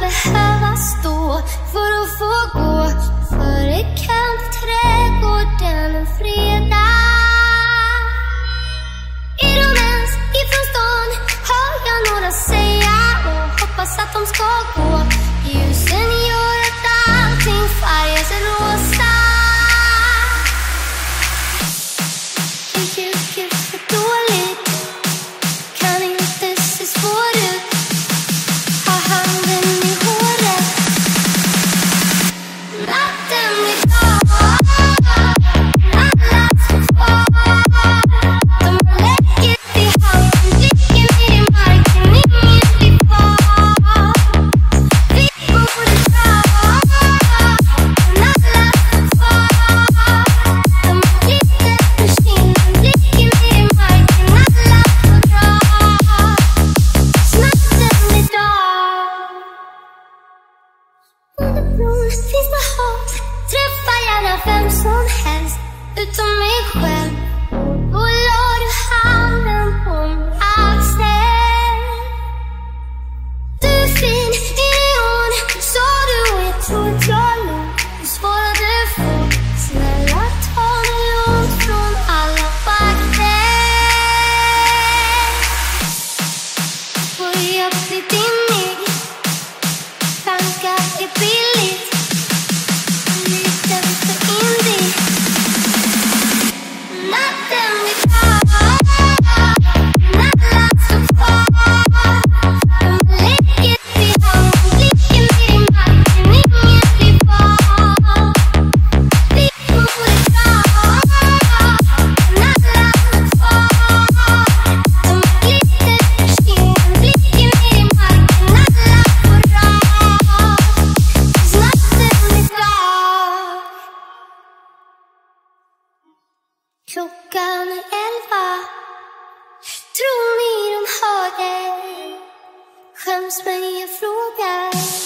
behöva stå för att få gå. För ett kallt trädgården en fredag. Är de ens ifrån stan? Hör jag några säga och hoppas att de ska gå. Ljusen gör att allting färgas rosa. Tror ni de hör dig? Skäms men jag frågar.